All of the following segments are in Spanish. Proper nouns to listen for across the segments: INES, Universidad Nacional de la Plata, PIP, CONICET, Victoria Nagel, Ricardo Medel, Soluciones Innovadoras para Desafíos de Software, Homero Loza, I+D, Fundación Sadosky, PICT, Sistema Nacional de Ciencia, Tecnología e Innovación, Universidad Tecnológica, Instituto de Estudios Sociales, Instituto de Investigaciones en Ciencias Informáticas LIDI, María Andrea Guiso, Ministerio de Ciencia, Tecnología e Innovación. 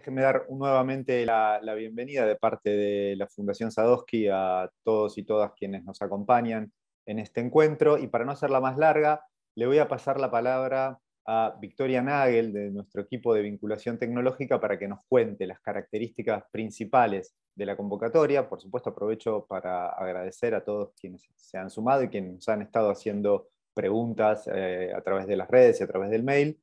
Déjenme dar nuevamente la bienvenida de parte de la Fundación Sadosky a todos y todas quienes nos acompañan en este encuentro. Y para no hacerla más larga, le voy a pasar la palabra a Victoria Nagel, de nuestro equipo de vinculación tecnológica, para que nos cuente las características principales de la convocatoria. Por supuesto, aprovecho para agradecer a todos quienes se han sumado y quienes nos han estado haciendo preguntas a través de las redes y a través del mail.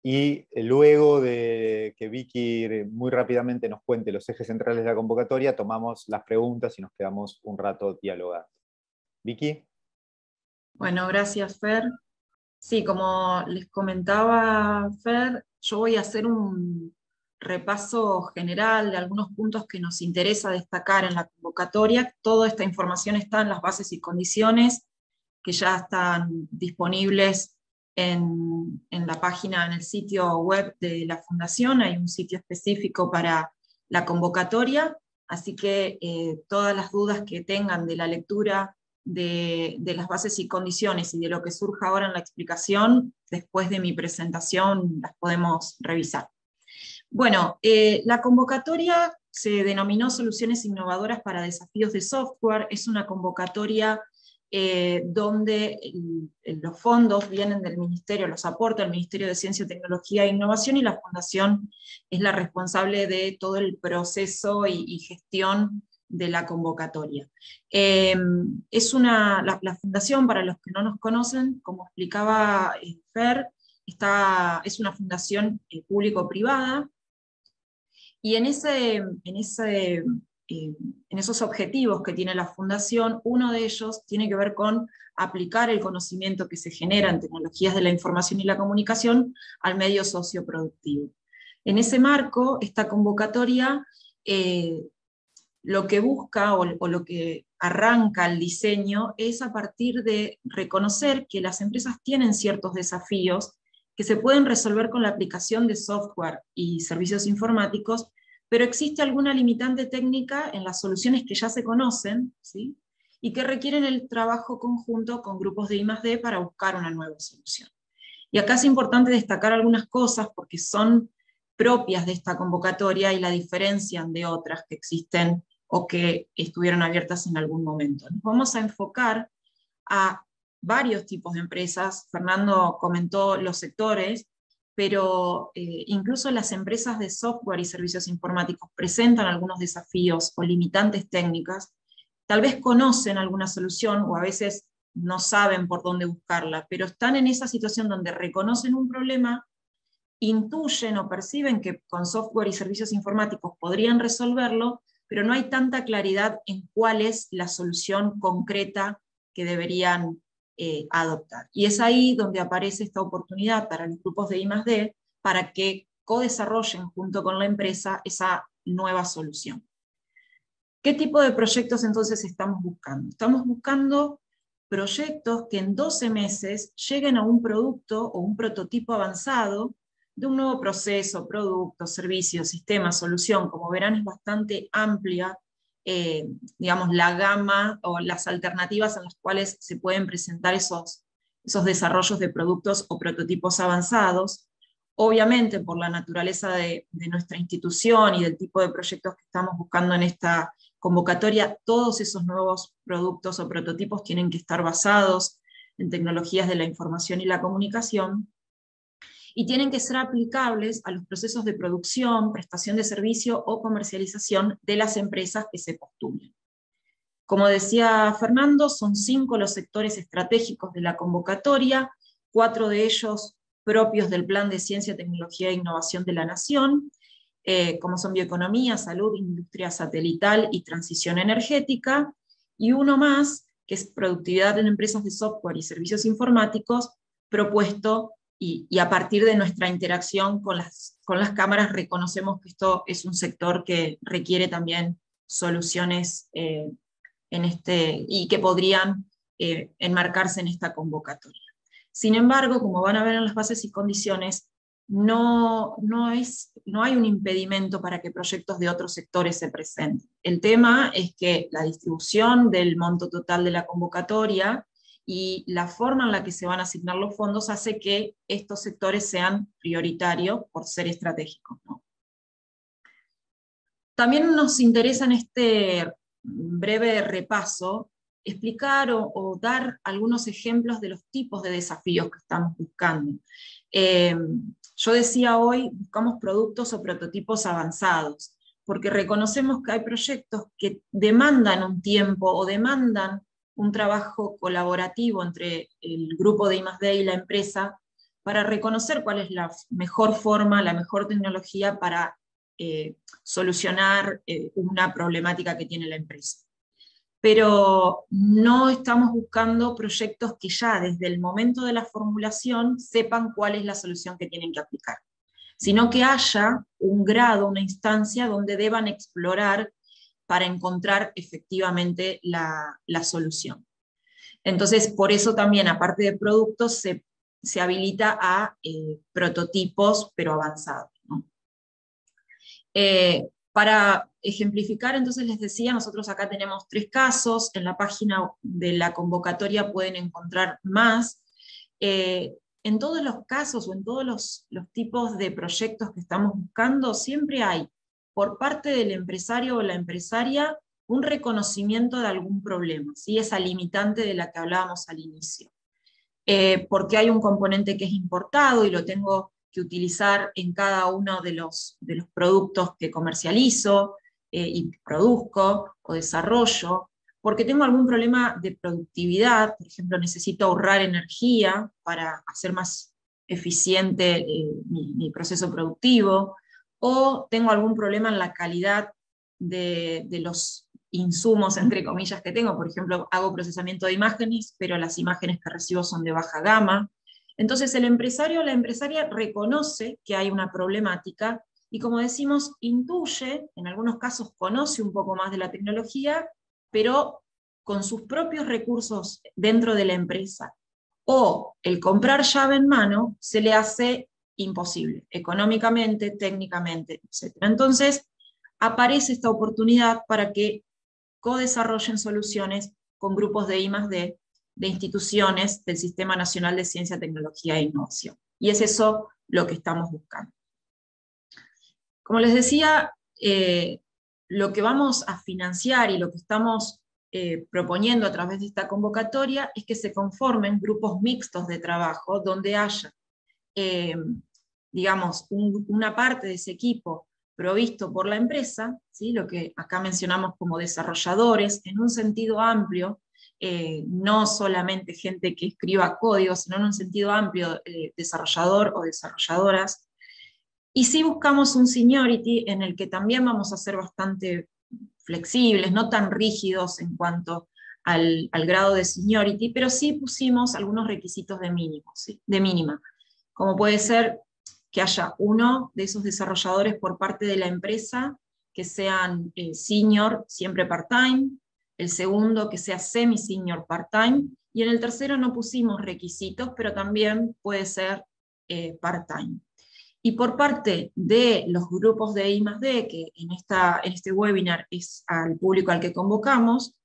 Y luego de que Vicky muy rápidamente nos cuente los ejes centrales de la convocatoria, tomamos las preguntas y nos quedamos un rato dialogando. Vicky. Bueno, gracias, Fer. Sí, como les comentaba Fer, yo voy a hacer un repaso general de algunos puntos que nos interesa destacar en la convocatoria. Toda esta información está en las bases y condiciones que ya están disponibles en la página, en el sitio web de la Fundación. Hay un sitio específico para la convocatoria, así que todas las dudas que tengan de la lectura de las bases y condiciones y de lo que surja ahora en la explicación, después de mi presentación las podemos revisar. Bueno, la convocatoria se denominó Soluciones Innovadoras para Desafíos de Software. Es una convocatoria donde los fondos vienen del Ministerio, los aporta el Ministerio de Ciencia, Tecnología e Innovación, y la Fundación es la responsable de todo el proceso y gestión de la convocatoria. La fundación, para los que no nos conocen, como explicaba Fer, es una fundación público-privada, y en esos objetivos que tiene la fundación, uno de ellos tiene que ver con aplicar el conocimiento que se genera en tecnologías de la información y la comunicación al medio socioproductivo. En ese marco, esta convocatoria lo que busca o lo que arranca el diseño es a partir de reconocer que las empresas tienen ciertos desafíos que se pueden resolver con la aplicación de software y servicios informáticos, pero existe alguna limitante técnica en las soluciones que ya se conocen, ¿sí?, y que requieren el trabajo conjunto con grupos de I+D para buscar una nueva solución. Y acá es importante destacar algunas cosas porque son propias de esta convocatoria y la diferencian de otras que existen o que estuvieron abiertas en algún momento. Nos vamos a enfocar a varios tipos de empresas. Fernando comentó los sectores, pero incluso las empresas de software y servicios informáticos presentan algunos desafíos o limitantes técnicas. Tal vez conocen alguna solución o a veces no saben por dónde buscarla, pero están en esa situación donde reconocen un problema, intuyen o perciben que con software y servicios informáticos podrían resolverlo, pero no hay tanta claridad en cuál es la solución concreta que deberían adoptar. Y es ahí donde aparece esta oportunidad para los grupos de I+D para que co-desarrollen junto con la empresa esa nueva solución. ¿Qué tipo de proyectos entonces estamos buscando? Estamos buscando proyectos que en 12 meses lleguen a un producto o un prototipo avanzado de un nuevo proceso, producto, servicio, sistema, solución. Como verán, es bastante amplia, digamos, la gama o las alternativas en las cuales se pueden presentar esos desarrollos de productos o prototipos avanzados. Obviamente, por la naturaleza de nuestra institución y del tipo de proyectos que estamos buscando en esta convocatoria, todos esos nuevos productos o prototipos tienen que estar basados en tecnologías de la información y la comunicación, y tienen que ser aplicables a los procesos de producción, prestación de servicio o comercialización de las empresas que se postulen. Como decía Fernando, son 5 los sectores estratégicos de la convocatoria, 4 de ellos propios del Plan de Ciencia, Tecnología e Innovación de la Nación, como son bioeconomía, salud, industria satelital y transición energética, y uno más, que es productividad en empresas de software y servicios informáticos, propuesto. Y a partir de nuestra interacción con las cámaras reconocemos que esto es un sector que requiere también soluciones y que podrían enmarcarse en esta convocatoria. Sin embargo, como van a ver en las bases y condiciones, no hay un impedimento para que proyectos de otros sectores se presenten. El tema es que la distribución del monto total de la convocatoria y la forma en la que se van a asignar los fondos hace que estos sectores sean prioritarios por ser estratégicos, ¿no? También nos interesa en este breve repaso explicar o dar algunos ejemplos de los tipos de desafíos que estamos buscando. Yo decía hoy, buscamos productos o prototipos avanzados, porque reconocemos que hay proyectos que demandan un tiempo o demandan un trabajo colaborativo entre el grupo de I+D y la empresa para reconocer cuál es la mejor forma, la mejor tecnología para solucionar una problemática que tiene la empresa. Pero no estamos buscando proyectos que ya desde el momento de la formulación sepan cuál es la solución que tienen que aplicar, sino que haya un grado, una instancia donde deban explorar para encontrar efectivamente la solución. Entonces, por eso también, aparte de productos, se habilita a prototipos, pero avanzados, ¿no? Para ejemplificar, entonces les decía, nosotros acá tenemos 3 casos, en la página de la convocatoria pueden encontrar más. En todos los casos o en todos los tipos de proyectos que estamos buscando, siempre hay, por parte del empresario o la empresaria, un reconocimiento de algún problema, ¿sí? Esa limitante de la que hablábamos al inicio. Porque hay un componente que es importado y lo tengo que utilizar en cada uno de los productos que comercializo y produzco o desarrollo, porque tengo algún problema de productividad, por ejemplo, necesito ahorrar energía para hacer más eficiente mi proceso productivo, o tengo algún problema en la calidad de los insumos, entre comillas, que tengo, por ejemplo, hago procesamiento de imágenes, pero las imágenes que recibo son de baja gama. Entonces el empresario o la empresaria reconoce que hay una problemática y, como decimos, intuye, en algunos casos conoce un poco más de la tecnología, pero con sus propios recursos dentro de la empresa. O el comprar llave en mano se le hace imposible, económicamente, técnicamente, etc. Entonces aparece esta oportunidad para que co-desarrollen soluciones con grupos de I+D, de instituciones del Sistema Nacional de Ciencia, Tecnología e Innovación. Y es eso lo que estamos buscando. Como les decía, lo que vamos a financiar y lo que estamos proponiendo a través de esta convocatoria es que se conformen grupos mixtos de trabajo donde haya, digamos, una parte de ese equipo provisto por la empresa, ¿sí? Lo que acá mencionamos como desarrolladores, en un sentido amplio, no solamente gente que escriba código, sino en un sentido amplio, desarrollador o desarrolladoras. Y sí buscamos un seniority en el que también vamos a ser bastante flexibles, no tan rígidos en cuanto al grado de seniority, pero sí pusimos algunos requisitos de mínimo, ¿sí? De mínima. Como puede ser que haya uno de esos desarrolladores por parte de la empresa, que sean senior, siempre part-time, el segundo que sea semi-senior part-time, y en el tercero no pusimos requisitos, pero también puede ser part-time. Y por parte de los grupos de I+D, que en este webinar es al público al que convocamos,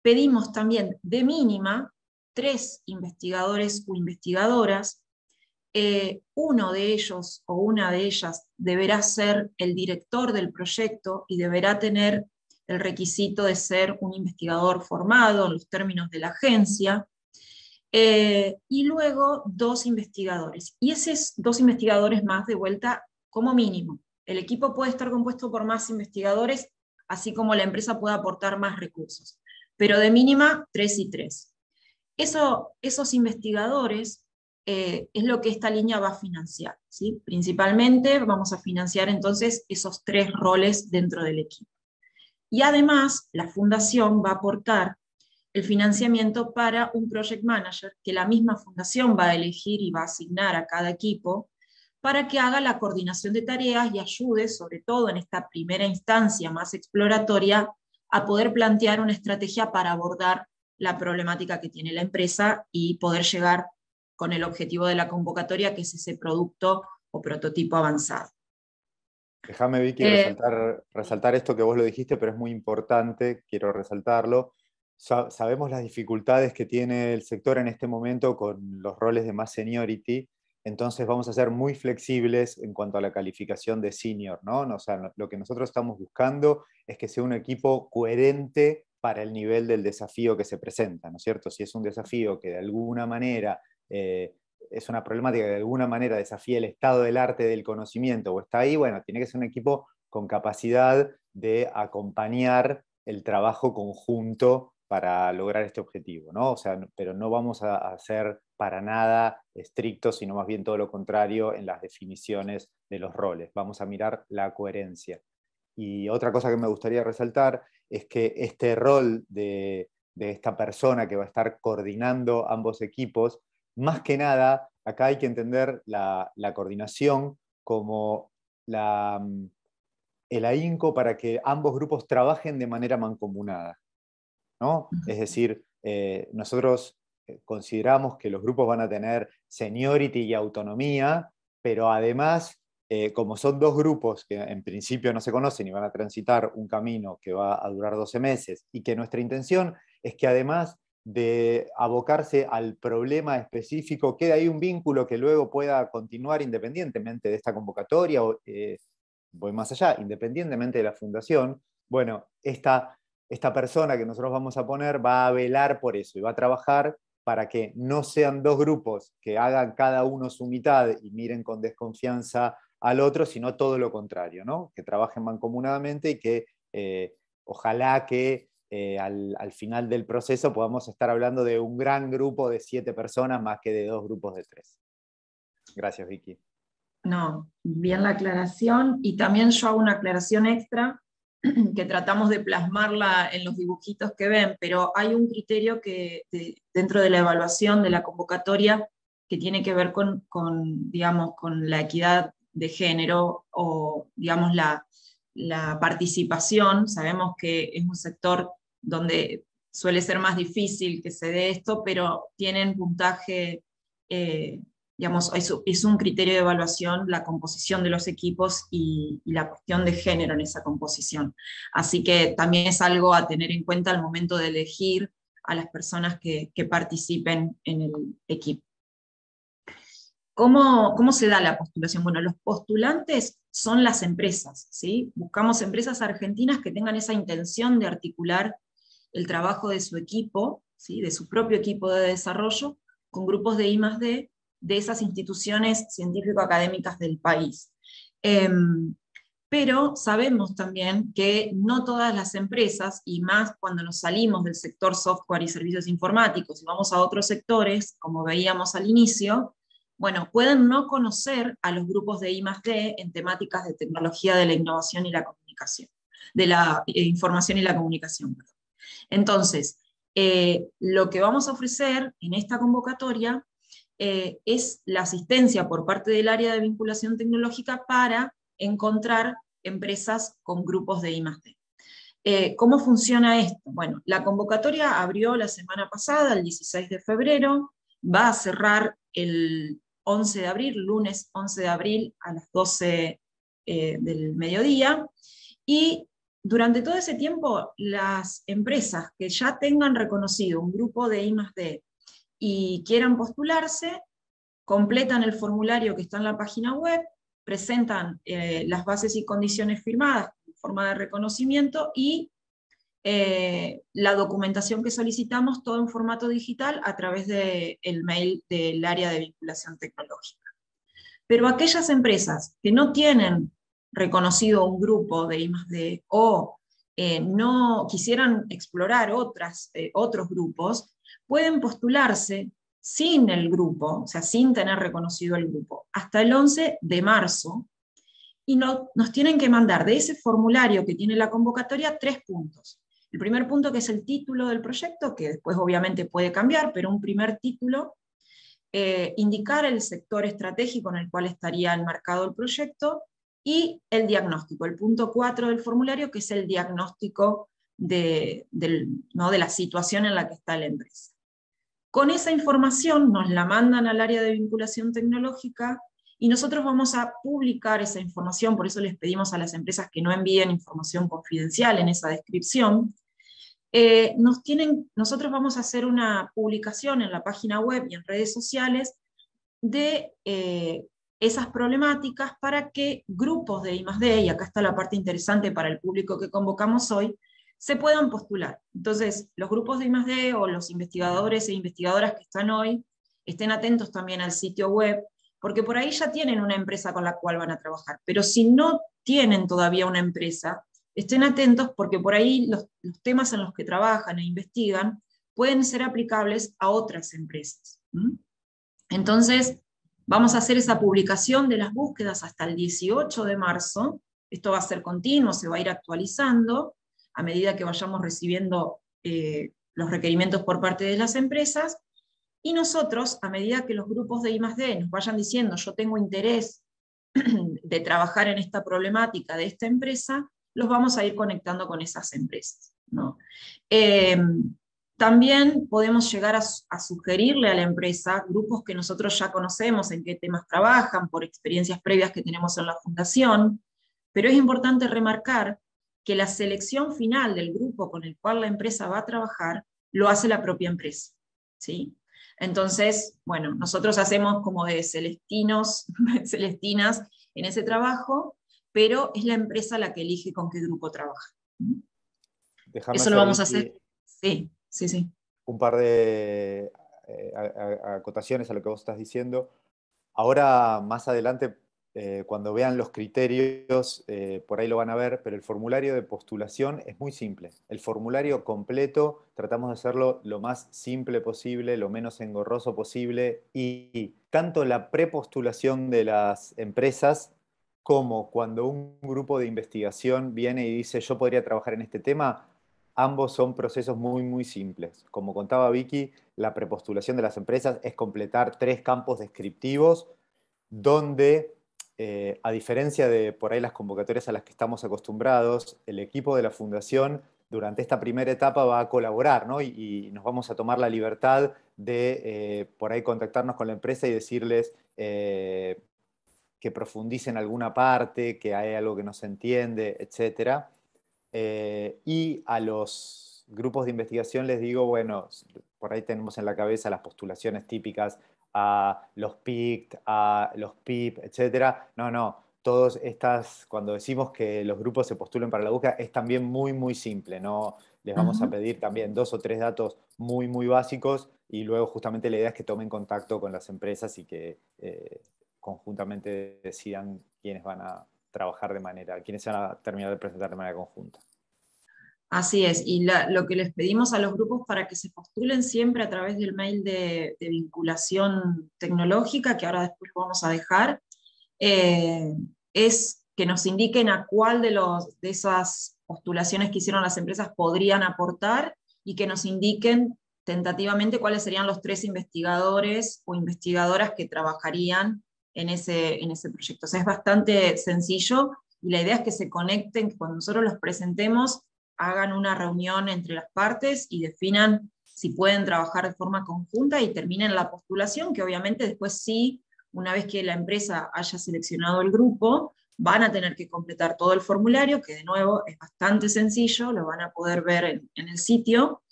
pedimos también de mínima 3 investigadores o investigadoras. Uno de ellos o una de ellas deberá ser el director del proyecto y deberá tener el requisito de ser un investigador formado en los términos de la agencia, y luego 2 investigadores. Y esos 2 investigadores más, de vuelta, como mínimo. El equipo puede estar compuesto por más investigadores, así como la empresa puede aportar más recursos. Pero de mínima, 3 y 3. Esos investigadores es lo que esta línea va a financiar, ¿sí? Principalmente vamos a financiar entonces esos 3 roles dentro del equipo. Y además, la fundación va a aportar el financiamiento para un project manager que la misma fundación va a elegir y va a asignar a cada equipo para que haga la coordinación de tareas y ayude, sobre todo en esta primera instancia más exploratoria, a poder plantear una estrategia para abordar la problemática que tiene la empresa y poder llegar con el objetivo de la convocatoria, que es ese producto o prototipo avanzado. Déjame, Vicky, resaltar esto que vos lo dijiste, pero es muy importante, quiero resaltarlo. Sabemos las dificultades que tiene el sector en este momento con los roles de más seniority, entonces vamos a ser muy flexibles en cuanto a la calificación de senior, ¿no? O sea, lo que nosotros estamos buscando es que sea un equipo coherente para el nivel del desafío que se presenta, ¿no es cierto? Si es un desafío que de alguna manera, es una problemática que de alguna manera desafía el estado del arte del conocimiento, o está ahí, bueno, tiene que ser un equipo con capacidad de acompañar el trabajo conjunto para lograr este objetivo, ¿no? O sea, pero no vamos a ser para nada estrictos, sino más bien todo lo contrario en las definiciones de los roles. Vamos a mirar la coherencia. Y otra cosa que me gustaría resaltar es que este rol de esta persona que va a estar coordinando ambos equipos, más que nada, acá hay que entender la coordinación como el ahínco para que ambos grupos trabajen de manera mancomunada, ¿no? Es decir, nosotros consideramos que los grupos van a tener seniority y autonomía, pero además, como son dos grupos que en principio no se conocen y van a transitar un camino que va a durar 12 meses, y que nuestra intención es que además de abocarse al problema específico, quede ahí un vínculo que luego pueda continuar independientemente de esta convocatoria, o voy más allá, independientemente de la fundación. Bueno, esta persona que nosotros vamos a poner va a velar por eso y va a trabajar para que no sean dos grupos que hagan cada uno su mitad y miren con desconfianza al otro, sino todo lo contrario, ¿no? Que trabajen mancomunadamente y que ojalá que al final del proceso podamos estar hablando de un gran grupo de 7 personas más que de 2 grupos de 3. Gracias, Vicky. No, bien la aclaración, y también yo hago una aclaración extra, que tratamos de plasmarla en los dibujitos que ven, pero hay un criterio que dentro de la evaluación de la convocatoria que tiene que ver con la equidad de género, o digamos la participación. Sabemos que es un sector donde suele ser más difícil que se dé esto, pero tienen puntaje, digamos, es un criterio de evaluación la composición de los equipos y la cuestión de género en esa composición. Así que también es algo a tener en cuenta al momento de elegir a las personas que participen en el equipo. ¿Cómo se da la postulación? Bueno, los postulantes son las empresas, ¿sí? Buscamos empresas argentinas que tengan esa intención de articular el trabajo de su equipo, ¿sí? De su propio equipo de desarrollo, con grupos de I+D de esas instituciones científico-académicas del país. Pero sabemos también que no todas las empresas, y más cuando nos salimos del sector software y servicios informáticos y vamos a otros sectores, como veíamos al inicio, bueno, pueden no conocer a los grupos de I+D en temáticas de tecnología de la innovación y la comunicación, de la información y la comunicación. Entonces, lo que vamos a ofrecer en esta convocatoria es la asistencia por parte del área de vinculación tecnológica para encontrar empresas con grupos de I+D. ¿Cómo funciona esto? Bueno, la convocatoria abrió la semana pasada, el 16 de febrero, va a cerrar el 11 de abril, lunes 11 de abril a las 12 del mediodía, y durante todo ese tiempo las empresas que ya tengan reconocido un grupo de I+D y quieran postularse, completan el formulario que está en la página web, presentan las bases y condiciones firmadas en forma de reconocimiento y la documentación que solicitamos, todo en formato digital, a través del mail del área de vinculación tecnológica. Pero aquellas empresas que no tienen reconocido un grupo de I+D o no quisieran explorar otros grupos, pueden postularse sin el grupo, o sea, sin tener reconocido el grupo, hasta el 11 de marzo, y nos tienen que mandar de ese formulario que tiene la convocatoria 3 puntos. El primer punto, que es el título del proyecto, que después obviamente puede cambiar, pero un primer título, indicar el sector estratégico en el cual estaría enmarcado el proyecto, y el diagnóstico, el punto 4 del formulario, que es el diagnóstico de la situación en la que está la empresa. Con esa información nos la mandan al área de vinculación tecnológica, y nosotros vamos a publicar esa información, por eso les pedimos a las empresas que no envíen información confidencial en esa descripción. Nosotros vamos a hacer una publicación en la página web y en redes sociales de esas problemáticas para que grupos de I+D, y acá está la parte interesante para el público que convocamos hoy, se puedan postular. Entonces, los grupos de I+D o los investigadores e investigadoras que están hoy, estén atentos también al sitio web, porque por ahí ya tienen una empresa con la cual van a trabajar, pero si no tienen todavía una empresa, estén atentos porque por ahí los temas en los que trabajan e investigan pueden ser aplicables a otras empresas. Entonces, vamos a hacer esa publicación de las búsquedas hasta el 18 de marzo, esto va a ser continuo, se va a ir actualizando a medida que vayamos recibiendo los requerimientos por parte de las empresas, y nosotros, a medida que los grupos de I+D nos vayan diciendo yo tengo interés de trabajar en esta problemática de esta empresa, los vamos a ir conectando con esas empresas, ¿no? También podemos llegar a sugerirle a la empresa grupos que nosotros ya conocemos en qué temas trabajan, por experiencias previas que tenemos en la Fundación, pero es importante remarcar que la selección final del grupo con el cual la empresa va a trabajar lo hace la propia empresa, ¿sí? Entonces, bueno, nosotros hacemos como de celestinos, celestinas en ese trabajo, pero es la empresa la que elige con qué grupo trabaja. Dejame eso lo vamos a hacer. Sí. Sí, sí. Un par de acotaciones a lo que vos estás diciendo. Ahora, más adelante, cuando vean los criterios, por ahí lo van a ver, pero el formulario de postulación es muy simple. El formulario completo tratamos de hacerlo lo más simple posible, lo menos engorroso posible, y tanto la prepostulación de las empresas como cuando un grupo de investigación viene y dice yo podría trabajar en este tema, ambos son procesos muy, muy simples. Como contaba Vicky, la prepostulación de las empresas es completar 3 campos descriptivos donde, a diferencia de por ahí las convocatorias a las que estamos acostumbrados, el equipo de la Fundación durante esta primera etapa va a colaborar, ¿no? Y nos vamos a tomar la libertad de por ahí contactarnos con la empresa y decirles que profundicen en alguna parte, que hay algo que no se entiende, etcétera. Y a los grupos de investigación les digo, bueno, por ahí tenemos en la cabeza las postulaciones típicas a los PICT, a los PIP, etc. No, no, todas estas, cuando decimos que los grupos se postulen para la búsqueda, es también muy, muy simple, ¿no? Les vamos a pedir también 2 o 3 datos muy, muy básicos y luego justamente la idea es que tomen contacto con las empresas y que conjuntamente decidan quiénes van a trabajar de manera, quienes van a terminar de presentar de manera conjunta. Así es, y lo que les pedimos a los grupos para que se postulen siempre a través del mail de vinculación tecnológica, que ahora después vamos a dejar, es que nos indiquen a cuál de esas postulaciones que hicieron las empresas podrían aportar, y que nos indiquen tentativamente cuáles serían los 3 investigadores o investigadoras que trabajarían en ese proyecto. O sea, es bastante sencillo, y la idea es que se conecten, que cuando nosotros los presentemos, hagan una reunión entre las partes y definan si pueden trabajar de forma conjunta y terminen la postulación, que obviamente después sí, una vez que la empresa haya seleccionado el grupo, van a tener que completar todo el formulario, que de nuevo es bastante sencillo, lo van a poder ver en el sitio,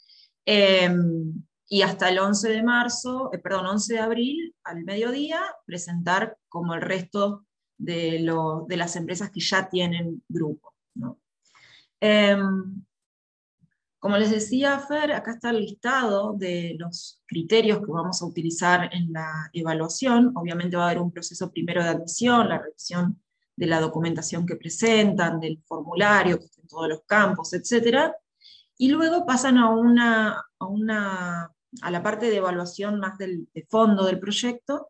y hasta el 11 de abril, al mediodía, presentar como el resto de las empresas que ya tienen grupo, ¿no? Como les decía, Fer, acá está el listado de los criterios que vamos a utilizar en la evaluación. Obviamente va a haber un proceso primero de admisión, la revisión de la documentación que presentan, del formulario, que está en todos los campos, etc. Y luego pasan a la parte de evaluación más de fondo del proyecto.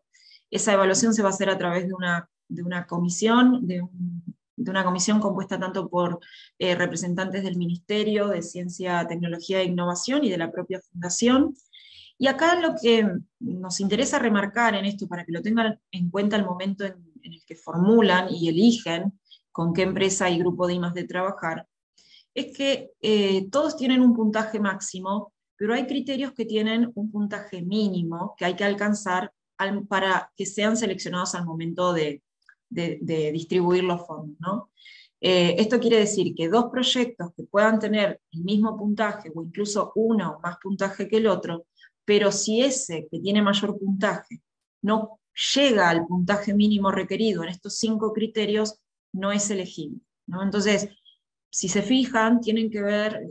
Esa evaluación se va a hacer a través de una comisión compuesta tanto por representantes del Ministerio de Ciencia, Tecnología e Innovación y de la propia Fundación. Y acá lo que nos interesa remarcar en esto, para que lo tengan en cuenta al momento en el que formulan y eligen con qué empresa y grupo de I+D trabajar, es que todos tienen un puntaje máximo, pero hay criterios que tienen un puntaje mínimo que hay que alcanzar para que sean seleccionados al momento de distribuir los fondos, ¿no? Esto quiere decir que 2 proyectos que puedan tener el mismo puntaje, o incluso uno más puntaje que el otro, pero si ese que tiene mayor puntaje no llega al puntaje mínimo requerido en estos 5 criterios, no es elegible, ¿no? Entonces, si se fijan, tienen que ver,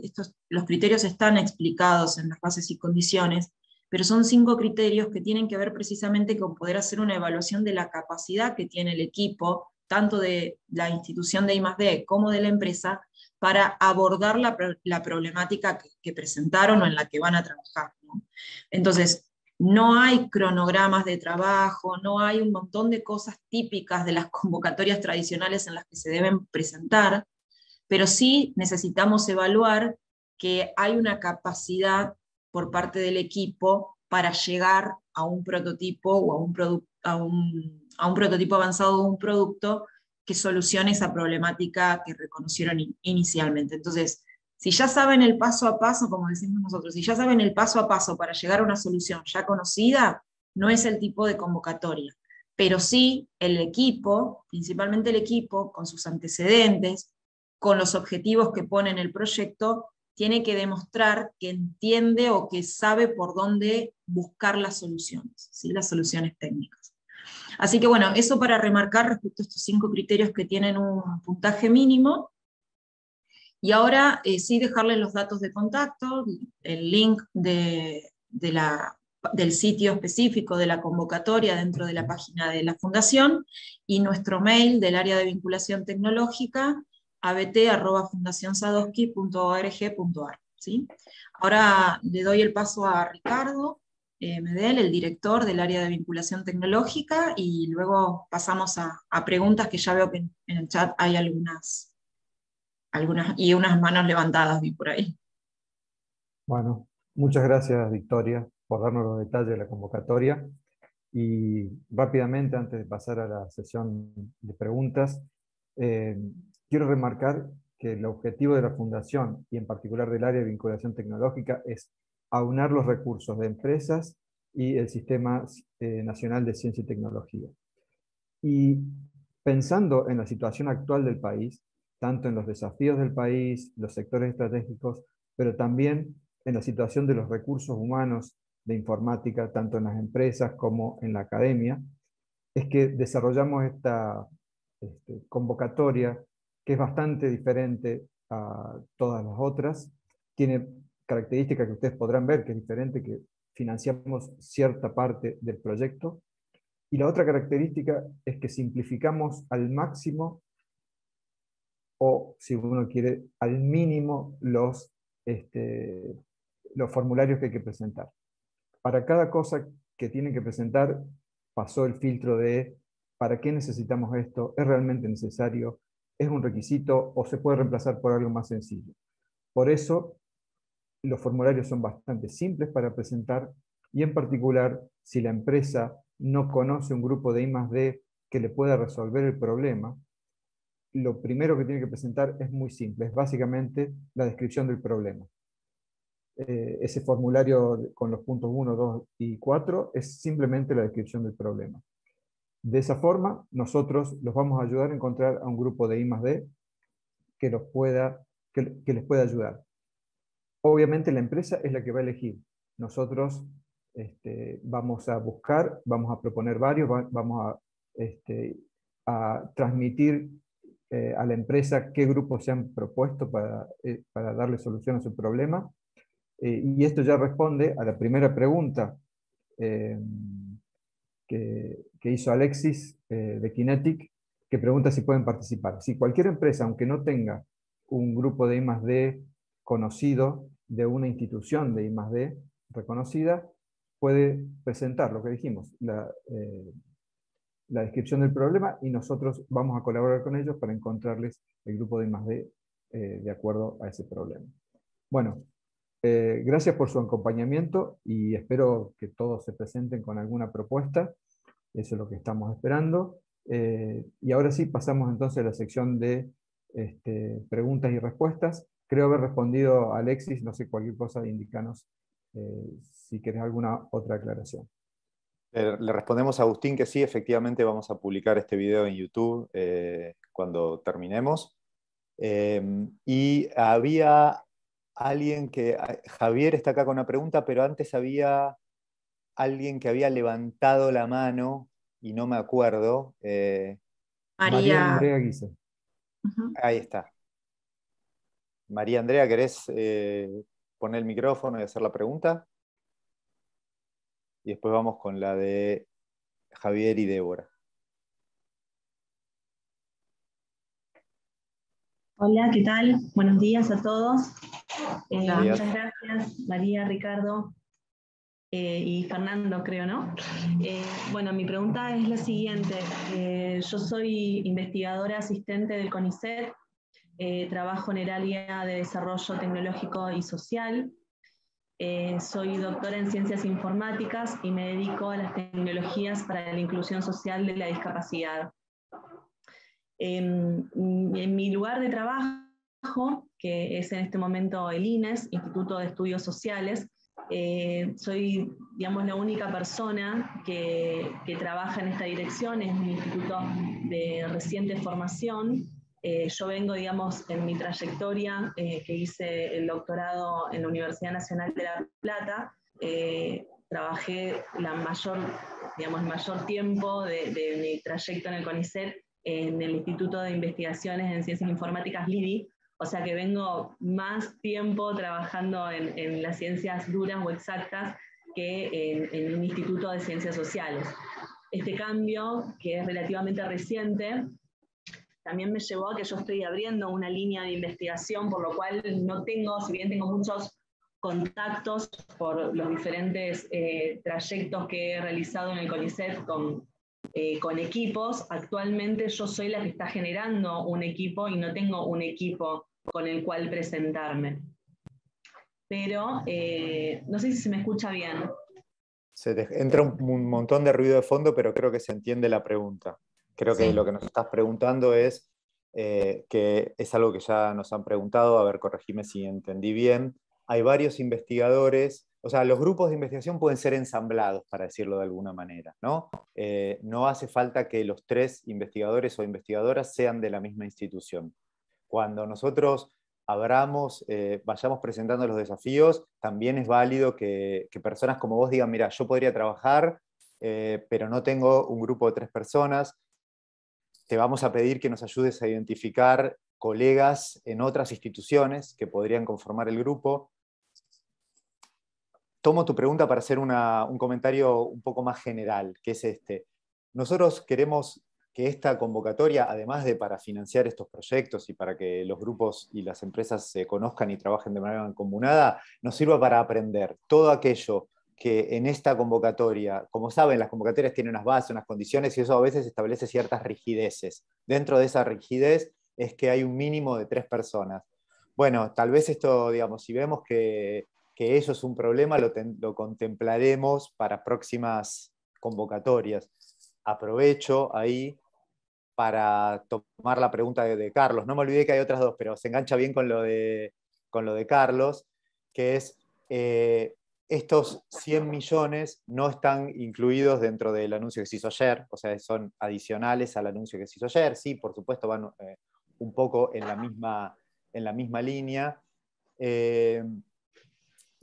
los criterios están explicados en las bases y condiciones, pero son 5 criterios que tienen que ver precisamente con poder hacer una evaluación de la capacidad que tiene el equipo, tanto de la institución de I+D como de la empresa, para abordar la problemática que presentaron o en la que van a trabajar, ¿no? Entonces, no hay cronogramas de trabajo, no hay un montón de cosas típicas de las convocatorias tradicionales en las que se deben presentar, pero sí necesitamos evaluar que hay una capacidad por parte del equipo para llegar a un prototipo o a un prototipo avanzado de un producto que solucione esa problemática que reconocieron inicialmente. Entonces, si ya saben el paso a paso, como decimos nosotros, si ya saben el paso a paso para llegar a una solución ya conocida, no es el tipo de convocatoria. Pero sí el equipo, principalmente el equipo, con sus antecedentes, con los objetivos que pone en el proyecto, tiene que demostrar que entiende o que sabe por dónde buscar las soluciones, ¿sí? Las soluciones técnicas. Así que bueno, eso para remarcar respecto a estos 5 criterios que tienen un puntaje mínimo. Y ahora sí dejarles los datos de contacto, el link del sitio específico de la convocatoria dentro de la página de la Fundación, y nuestro mail del área de vinculación tecnológica, abt@fundacionsadosky.org.ar, ¿sí? Ahora le doy el paso a Ricardo Medel, el director del área de vinculación tecnológica, y luego pasamos a preguntas, que ya veo que en el chat hay algunas y unas manos levantadas vi por ahí. Bueno, muchas gracias, Victoria, por darnos los detalles de la convocatoria, y rápidamente, antes de pasar a la sesión de preguntas, quiero remarcar que el objetivo de la Fundación, y en particular del área de vinculación tecnológica, es aunar los recursos de empresas y el Sistema Nacional de Ciencia y Tecnología. Y pensando en la situación actual del país, tanto en los desafíos del país, los sectores estratégicos, pero también en la situación de los recursos humanos de informática, tanto en las empresas como en la academia, es que desarrollamos esta convocatoria, que es bastante diferente a todas las otras. Tiene características que ustedes podrán ver, que es diferente, que financiamos cierta parte del proyecto. Y la otra característica es que simplificamos al máximo, o si uno quiere, al mínimo, los formularios que hay que presentar. Para cada cosa que tienen que presentar, pasó el filtro de ¿para qué necesitamos esto? ¿Es realmente necesario? ¿Es un requisito? ¿O se puede reemplazar por algo más sencillo? Por eso, los formularios son bastante simples para presentar, y en particular, si la empresa no conoce un grupo de I+D que le pueda resolver el problema, lo primero que tiene que presentar es muy simple, es básicamente la descripción del problema. Ese formulario con los puntos 1, 2 y 4 es simplemente la descripción del problema. De esa forma, nosotros los vamos a ayudar a encontrar a un grupo de I+D que les pueda ayudar. Obviamente la empresa es la que va a elegir. Nosotros vamos a buscar, vamos a proponer varios, vamos a transmitir a la empresa qué grupos se han propuesto para darle solución a su problema. Y esto ya responde a la primera pregunta que hizo Alexis de Kinetic, que pregunta si pueden participar. Si cualquier empresa, aunque no tenga un grupo de I+D conocido, de una institución de I+D reconocida, puede presentar lo que dijimos, la descripción del problema, y nosotros vamos a colaborar con ellos para encontrarles el grupo de I+D de acuerdo a ese problema. Bueno, gracias por su acompañamiento, y espero que todos se presenten con alguna propuesta. Eso es lo que estamos esperando. Y ahora sí, pasamos entonces a la sección de preguntas y respuestas. Creo haber respondido a Alexis, no sé, cualquier cosa, indicanos si querés alguna otra aclaración. Le respondemos a Agustín que sí, efectivamente vamos a publicar este video en YouTube cuando terminemos. Y había alguien que... Javier está acá con una pregunta, pero antes había alguien que había levantado la mano y no me acuerdo. María Andrea Guiso. Ahí está. María Andrea, ¿querés poner el micrófono y hacer la pregunta? Y después vamos con la de Javier y Débora. Hola, ¿qué tal? Buenos días a todos. Muchas gracias, María, Ricardo y Fernando, creo, ¿no? Bueno, mi pregunta es la siguiente. Yo soy investigadora asistente del CONICET, trabajo en el área de desarrollo tecnológico y social. Soy doctora en ciencias informáticas y me dedico a las tecnologías para la inclusión social de la discapacidad. En mi lugar de trabajo, que es en este momento el INES, Instituto de Estudios Sociales, soy, digamos, la única persona que trabaja en esta dirección. Es un instituto de reciente formación. Yo vengo, digamos, en mi trayectoria que hice el doctorado en la Universidad Nacional de la Plata. Trabajé el mayor tiempo de mi trayecto en el CONICET en el Instituto de Investigaciones en Ciencias Informáticas LIDI, o sea que vengo más tiempo trabajando en las ciencias duras o exactas que en un Instituto de Ciencias Sociales. Este cambio, que es relativamente reciente, también me llevó a que yo estoy abriendo una línea de investigación, por lo cual no tengo, si bien tengo muchos contactos por los diferentes trayectos que he realizado en el CONICET con equipos, actualmente yo soy la que está generando un equipo y no tengo un equipo con el cual presentarme. Pero no sé si se me escucha bien. Se te entra un montón de ruido de fondo, pero creo que se entiende la pregunta. Creo que lo que nos estás preguntando es, que es algo que ya nos han preguntado, a ver, corregime si entendí bien. Hay varios investigadores, o sea, los grupos de investigación pueden ser ensamblados, para decirlo de alguna manera, ¿no? No hace falta que los tres investigadores o investigadoras sean de la misma institución. Cuando nosotros abramos, vayamos presentando los desafíos, también es válido que personas como vos digan, mira, yo podría trabajar, pero no tengo un grupo de tres personas. Te vamos a pedir que nos ayudes a identificar colegas en otras instituciones que podrían conformar el grupo. Tomo tu pregunta para hacer un comentario un poco más general, que es este. Nosotros queremos que esta convocatoria, además de para financiar estos proyectos y para que los grupos y las empresas se conozcan y trabajen de manera mancomunada, nos sirva para aprender todo aquello que en esta convocatoria, como saben, las convocatorias tienen unas bases, unas condiciones, y eso a veces establece ciertas rigideces. Dentro de esa rigidez es que hay un mínimo de tres personas. Bueno, tal vez esto, digamos, si vemos que eso es un problema, lo contemplaremos para próximas convocatorias. Aprovecho ahí para tomar la pregunta de Carlos. No me olvidé que hay otras dos, pero se engancha bien con lo de Carlos, que es, estos 100 millones no están incluidos dentro del anuncio que se hizo ayer, o sea, son adicionales al anuncio que se hizo ayer. Sí, por supuesto, van un poco en la misma línea. Y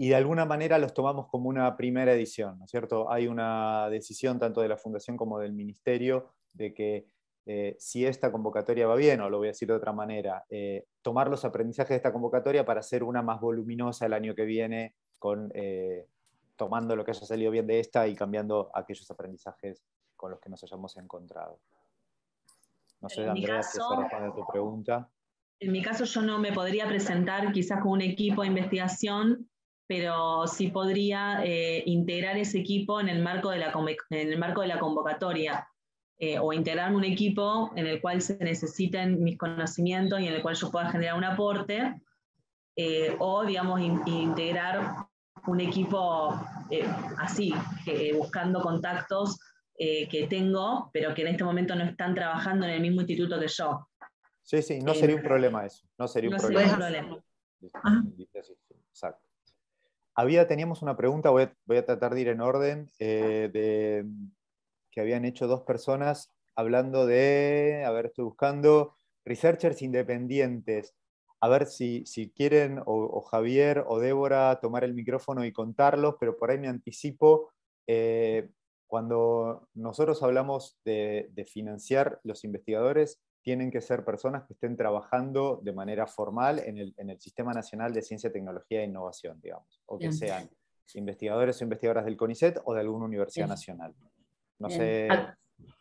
de alguna manera los tomamos como una primera edición, ¿no es cierto? Hay una decisión tanto de la Fundación como del Ministerio de que si esta convocatoria va bien, o lo voy a decir de otra manera, tomar los aprendizajes de esta convocatoria para hacer una más voluminosa el año que viene, tomando lo que haya salido bien de esta y cambiando aquellos aprendizajes con los que nos hayamos encontrado. No sé, Andrea, si se responde a tu pregunta. En mi caso yo no me podría presentar quizás con un equipo de investigación, pero sí podría integrar ese equipo en el marco de la convocatoria, o integrarme un equipo en el cual se necesiten mis conocimientos y en el cual yo pueda generar un aporte, o, digamos, integrar un equipo así, buscando contactos que tengo, pero que en este momento no están trabajando en el mismo instituto que yo. Sí, sí, no sería un problema eso. No sería un problema. Exacto. Teníamos una pregunta, voy a tratar de ir en orden, que habían hecho dos personas hablando de, a ver, estoy buscando, researchers independientes. A ver si quieren, o Javier o Débora, tomar el micrófono y contarlos, pero por ahí me anticipo. Cuando nosotros hablamos de financiar, los investigadores tienen que ser personas que estén trabajando de manera formal en el Sistema Nacional de Ciencia, Tecnología e Innovación, digamos, o que Bien. Sean investigadores o investigadoras del CONICET o de alguna universidad Bien. Nacional. No Bien. Sé,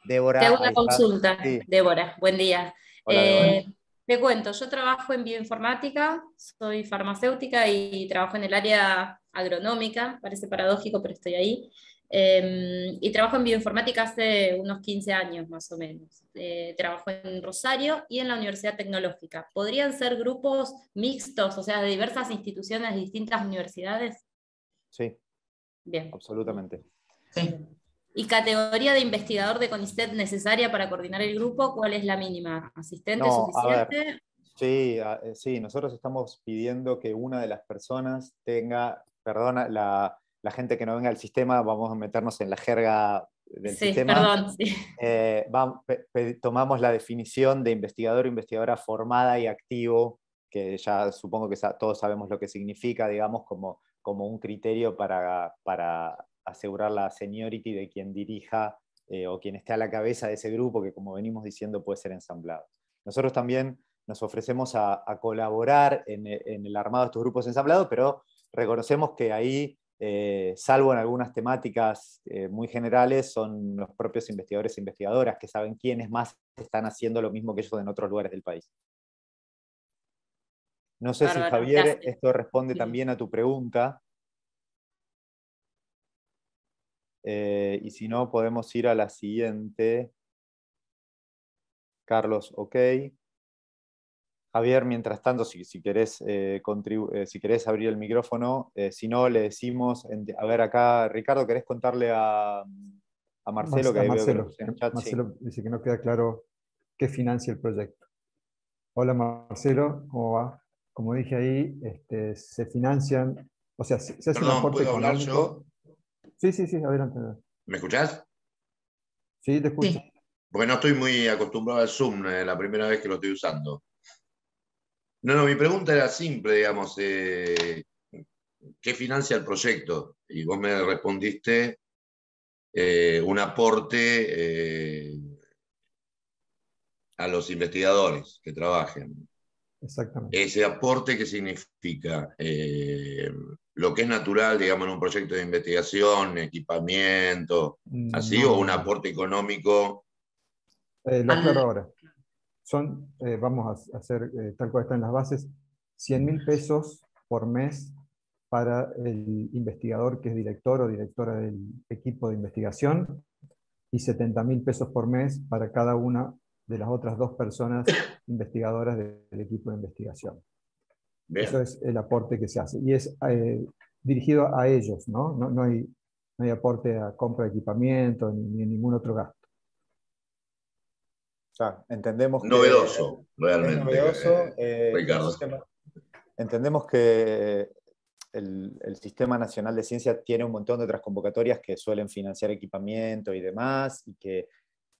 Débora. Te hago una consulta, sí. Débora, buen día. Hola, Débora. Te cuento, yo trabajo en bioinformática, soy farmacéutica y trabajo en el área agronómica, parece paradójico, pero estoy ahí. Y trabajo en bioinformática hace unos 15 años más o menos. Trabajo en Rosario y en la Universidad Tecnológica. ¿Podrían ser grupos mixtos, o sea, de diversas instituciones, de distintas universidades? Sí, Bien. Absolutamente. Sí. ¿Y categoría de investigador de CONICET necesaria para coordinar el grupo? ¿Cuál es la mínima? ¿Asistente suficiente? A ver, sí, nosotros estamos pidiendo que una de las personas tenga, perdona, la gente que no venga al sistema, vamos a meternos en la jerga del sistema. Perdón, sí. Tomamos la definición de investigador o investigadora formada y activo, que ya supongo que todos sabemos lo que significa, digamos, como un criterio para asegurar la seniority de quien dirija o quien esté a la cabeza de ese grupo, que como venimos diciendo puede ser ensamblado. Nosotros también nos ofrecemos a colaborar en el armado de estos grupos ensamblados, pero reconocemos que ahí, salvo en algunas temáticas muy generales, son los propios investigadores e investigadoras que saben quiénes más están haciendo lo mismo que ellos en otros lugares del país. No sé si, Javier, gracias. Esto responde también a tu pregunta. Y si no, podemos ir a la siguiente. Carlos, ok. Javier, mientras tanto, si querés abrir el micrófono, si no, le decimos, a ver acá, Ricardo, ¿querés contarle a Marcelo? Marcelo dice que no queda claro qué financia el proyecto. Hola, Marcelo, ¿cómo va? Como dije ahí, se financian, o sea, se hace un aporte económico. ¿Puedo hablar yo? Sí, adelante. ¿Me escuchás? Sí, te escucho. Sí. Porque no estoy muy acostumbrado al Zoom, es la primera vez que lo estoy usando. No, mi pregunta era simple, digamos, ¿qué financia el proyecto? Y vos me respondiste un aporte a los investigadores que trabajen. Exactamente. Ese aporte, ¿qué significa? Lo que es natural, digamos, en un proyecto de investigación, equipamiento, así, o un aporte económico. Lo aclaro ahora. Son, vamos a hacer, tal cual está en las bases, 100.000 pesos por mes para el investigador que es director o directora del equipo de investigación y 70.000 pesos por mes para cada una de las otras dos personas investigadoras del equipo de investigación. Bien. Eso es el aporte que se hace. Y es dirigido a ellos, ¿no? No hay aporte a compra de equipamiento ni ningún otro gasto. Entendemos que, novedoso, realmente. Novedoso, Ricardo. Entendemos que el Sistema Nacional de Ciencia tiene un montón de otras convocatorias que suelen financiar equipamiento y demás, y que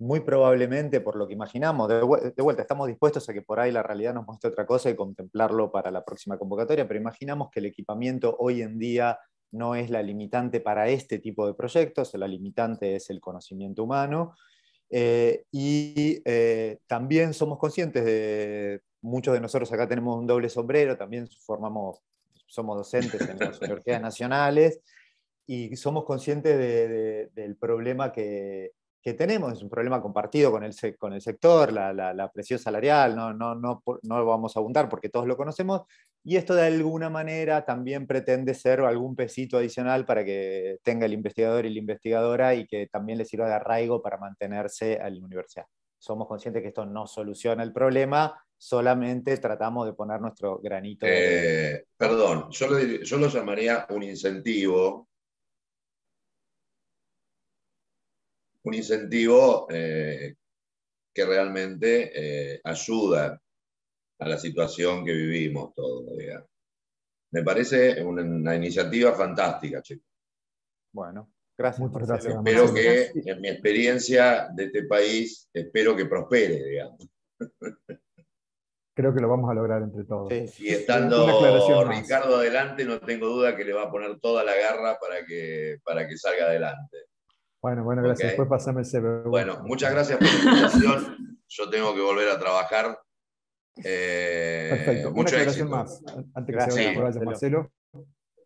muy probablemente, por lo que imaginamos, de vuelta, estamos dispuestos a que por ahí la realidad nos muestre otra cosa y contemplarlo para la próxima convocatoria, pero imaginamos que el equipamiento hoy en día no es la limitante para este tipo de proyectos, la limitante es el conocimiento humano. También somos conscientes de, muchos de nosotros acá tenemos un doble sombrero, también somos docentes en las universidades nacionales, y somos conscientes del problema que tenemos, es un problema compartido con el sector, la presión salarial, no vamos a abundar porque todos lo conocemos, y esto de alguna manera también pretende ser algún pesito adicional para que tenga el investigador y la investigadora y que también le sirva de arraigo para mantenerse en la universidad. Somos conscientes que esto no soluciona el problema, solamente tratamos de poner nuestro granito. Perdón, yo lo llamaría un incentivo. Un incentivo que realmente ayuda a la situación que vivimos todos. Digamos. Me parece una iniciativa fantástica, chicos. Bueno, gracias. Muchas gracias. Espero que, en mi experiencia de este país, espero que prospere, digamos. Creo que lo vamos a lograr entre todos. Sí. Y estando Ricardo adelante, no tengo duda que le va a poner toda la garra para que salga adelante. Bueno, gracias. Okay. Después pasame el CV. Bueno, muchas gracias por la invitación. Yo tengo que volver a trabajar. Perfecto. Mucho éxito. Más. Antes que se vaya, gracias, Marcelo.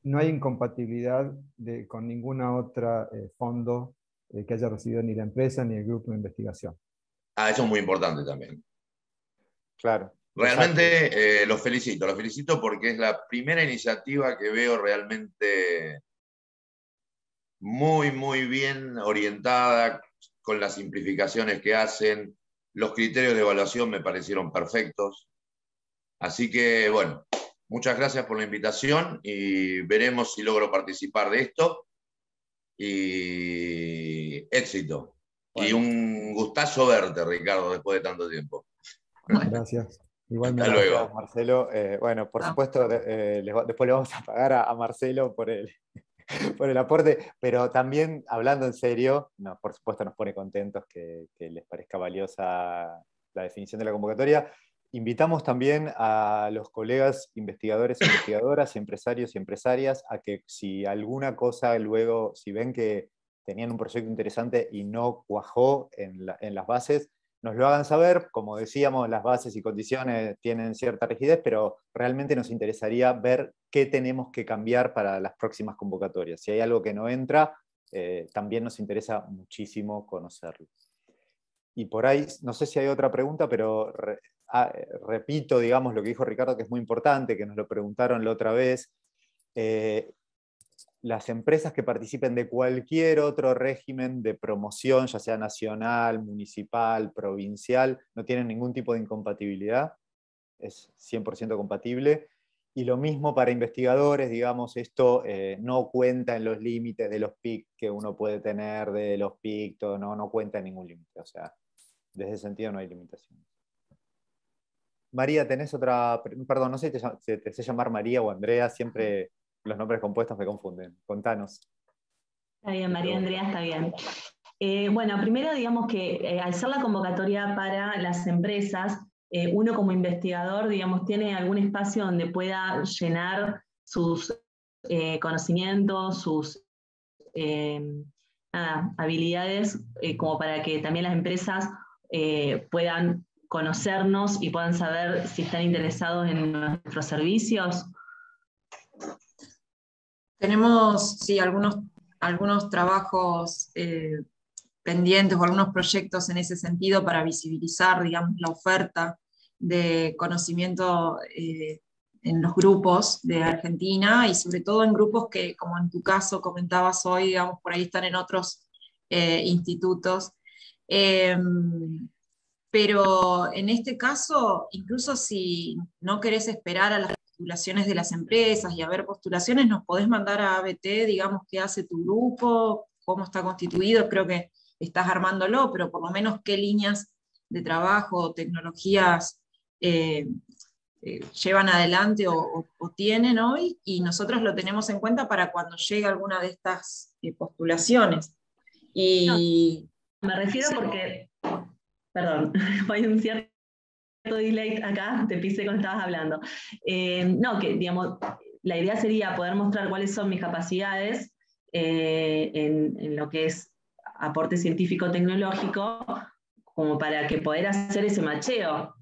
No hay incompatibilidad con ninguna otra fondo que haya recibido ni la empresa ni el grupo de investigación. Ah, eso es muy importante también. Claro. Realmente los felicito porque es la primera iniciativa que veo realmente muy, muy bien orientada, con las simplificaciones que hacen. Los criterios de evaluación me parecieron perfectos. Así que, bueno, muchas gracias por la invitación y veremos si logro participar de esto. Y éxito. Bueno. Y un gustazo verte, Ricardo, después de tanto tiempo. Gracias. Igualmente. Hasta luego. Gracias, Marcelo. Bueno, por supuesto, después le vamos a pagar a Marcelo por el aporte, pero también, hablando en serio, no, por supuesto nos pone contentos que les parezca valiosa la definición de la convocatoria. Invitamos también a los colegas investigadores e investigadoras, empresarios y empresarias, a que si alguna cosa luego, si ven que tenían un proyecto interesante y no cuajó en las bases, nos lo hagan saber. Como decíamos, las bases y condiciones tienen cierta rigidez, pero realmente nos interesaría ver qué tenemos que cambiar para las próximas convocatorias. Si hay algo que no entra, también nos interesa muchísimo conocerlo. Y por ahí, no sé si hay otra pregunta, pero repito, digamos, lo que dijo Ricardo, que es muy importante, que nos lo preguntaron la otra vez. Las empresas que participen de cualquier otro régimen de promoción, ya sea nacional, municipal, provincial, no tienen ningún tipo de incompatibilidad, es 100% compatible. Y lo mismo para investigadores, digamos, esto no cuenta en los límites de los PIC que uno puede tener, de los PICT, no cuenta en ningún límite, o sea, desde ese sentido no hay limitaciones. María, ¿tenés otra? Perdón, no sé si te sé llamar María o Andrea, siempre... los nombres compuestos me confunden. Contanos. Está bien, María Andrea, está bien. Bueno, primero digamos que al ser la convocatoria para las empresas, uno como investigador, digamos, tiene algún espacio donde pueda llenar sus conocimientos, sus habilidades, como para que también las empresas puedan conocernos y puedan saber si están interesados en nuestros servicios. Tenemos, sí, algunos trabajos pendientes o algunos proyectos en ese sentido para visibilizar, digamos, la oferta de conocimiento en los grupos de Argentina y sobre todo en grupos que, como en tu caso comentabas hoy, digamos, por ahí están en otros institutos. Pero en este caso, incluso si no querés esperar a las postulaciones de las empresas y a ver postulaciones, nos podés mandar a ABT, digamos, qué hace tu grupo, cómo está constituido, creo que estás armándolo, pero por lo menos qué líneas de trabajo, tecnologías llevan adelante o tienen hoy, y nosotros lo tenemos en cuenta para cuando llegue alguna de estas postulaciones. Y no, me refiero porque, perdón, hay un cierto delay acá, te pisé cuando estabas hablando. No, que digamos, la idea sería poder mostrar cuáles son mis capacidades en lo que es aporte científico-tecnológico, como para que poder hacer ese macheo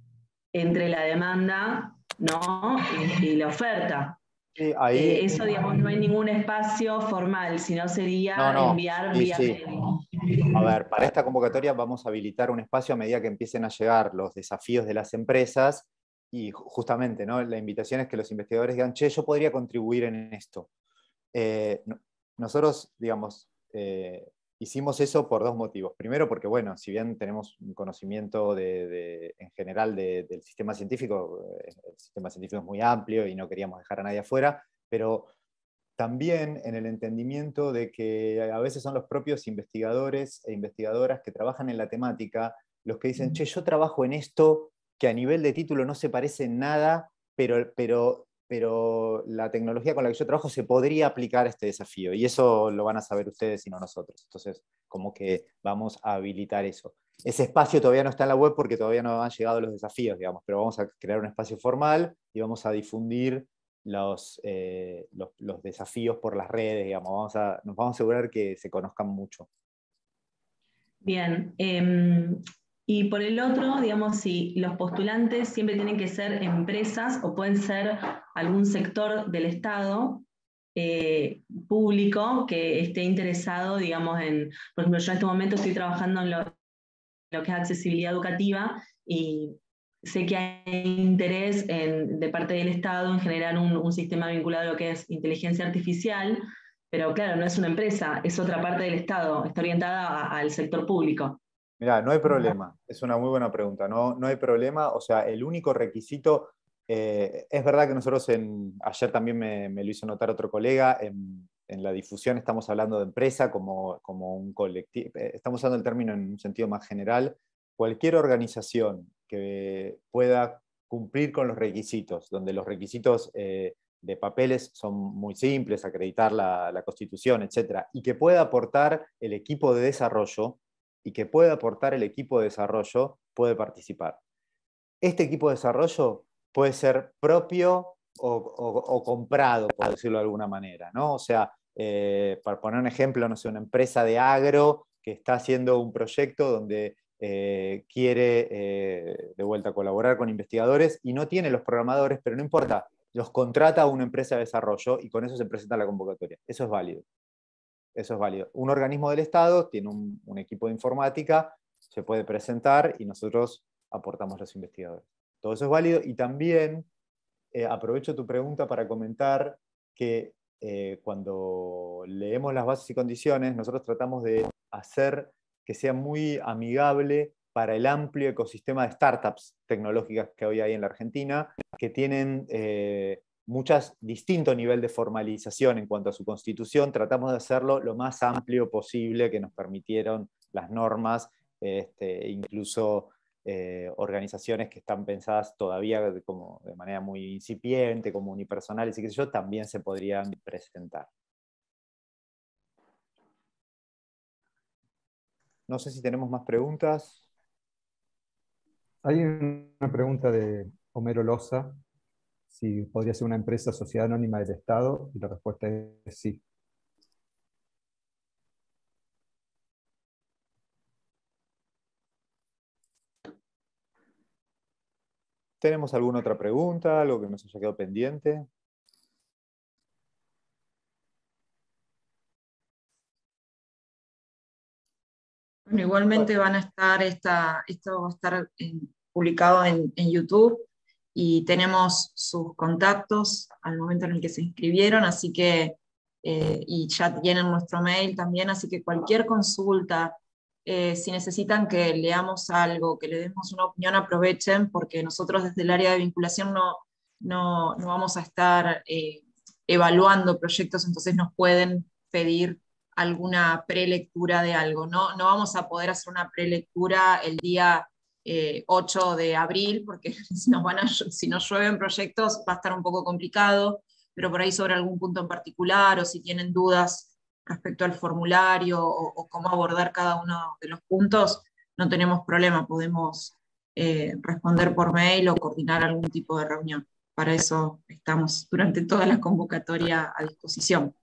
entre la demanda, ¿no? y la oferta. Sí, ahí, eso, digamos, no hay ningún espacio formal, sino sería enviar vía... Sí. A ver, para esta convocatoria vamos a habilitar un espacio a medida que empiecen a llegar los desafíos de las empresas y justamente, ¿no? La invitación es que los investigadores digan, che, yo podría contribuir en esto. Nosotros, digamos, hicimos eso por dos motivos. Primero porque, bueno, si bien tenemos un conocimiento en general del sistema científico, el sistema científico es muy amplio y no queríamos dejar a nadie afuera, pero también en el entendimiento de que a veces son los propios investigadores e investigadoras que trabajan en la temática los que dicen, che, yo trabajo en esto que a nivel de título no se parece en nada, pero la tecnología con la que yo trabajo se podría aplicar a este desafío, y eso lo van a saber ustedes y no nosotros. Entonces, como que vamos a habilitar eso. Ese espacio todavía no está en la web porque todavía no han llegado los desafíos, digamos, pero vamos a crear un espacio formal y vamos a difundir los desafíos por las redes, digamos. Nos vamos a asegurar que se conozcan mucho. Bien, y por el otro, digamos, si los postulantes siempre tienen que ser empresas o pueden ser algún sector del Estado público que esté interesado, digamos, en, por ejemplo, yo en este momento estoy trabajando en lo que es accesibilidad educativa y sé que hay interés de parte del Estado en generar un sistema vinculado a lo que es inteligencia artificial, pero claro, no es una empresa, es otra parte del Estado, está orientada al sector público. Mirá, no hay problema, es una muy buena pregunta, no hay problema, o sea, el único requisito, es verdad que nosotros, ayer también me lo hizo notar otro colega, en la difusión estamos hablando de empresa como un colectivo, estamos usando el término en un sentido más general, cualquier organización que pueda cumplir con los requisitos, donde los requisitos de papeles son muy simples, acreditar la Constitución, etc., y que pueda aportar el equipo de desarrollo, puede participar. Este equipo de desarrollo puede ser propio o comprado, por decirlo de alguna manera, ¿no? O sea, para poner un ejemplo, no sé, una empresa de agro que está haciendo un proyecto donde quiere, de vuelta, colaborar con investigadores y no tiene los programadores, pero no importa, los contrata a una empresa de desarrollo y con eso se presenta la convocatoria. Eso es válido. Eso es válido. Un organismo del Estado tiene un equipo de informática, se puede presentar y nosotros aportamos los investigadores. Todo eso es válido y también aprovecho tu pregunta para comentar que cuando leemos las bases y condiciones, nosotros tratamos de hacer que sea muy amigable para el amplio ecosistema de startups tecnológicas que hoy hay en la Argentina, que tienen muchas distinto nivel de formalización en cuanto a su constitución, tratamos de hacerlo lo más amplio posible que nos permitieron las normas, incluso organizaciones que están pensadas todavía como de manera muy incipiente, como unipersonales y qué sé yo, también se podrían presentar. No sé si tenemos más preguntas. Hay una pregunta de Homero Loza, si podría ser una empresa sociedad anónima del Estado, y la respuesta es sí. ¿Tenemos alguna otra pregunta, algo que nos haya quedado pendiente? Bueno, igualmente van a estar, esto va a estar publicado en YouTube, y tenemos sus contactos al momento en el que se inscribieron, así que, y ya tienen nuestro mail también, así que cualquier consulta, si necesitan que leamos algo, que le demos una opinión, aprovechen, porque nosotros desde el área de vinculación no vamos a estar evaluando proyectos, entonces nos pueden pedir alguna prelectura de algo. No vamos a poder hacer una prelectura el día 8 de abril, porque si nos llueven proyectos va a estar un poco complicado, pero por ahí sobre algún punto en particular, o si tienen dudas respecto al formulario o cómo abordar cada uno de los puntos, no tenemos problema, podemos responder por mail o coordinar algún tipo de reunión. Para eso estamos durante toda la convocatoria a disposición.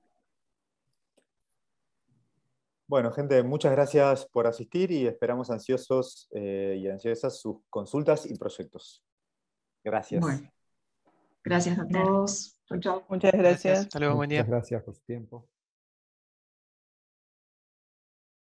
Bueno, gente, muchas gracias por asistir y esperamos ansiosos y ansiosas sus consultas y proyectos. Gracias. Bueno, gracias a todos. Chau, chau. Muchas gracias. Hasta luego, buen día. Muchas gracias por su tiempo.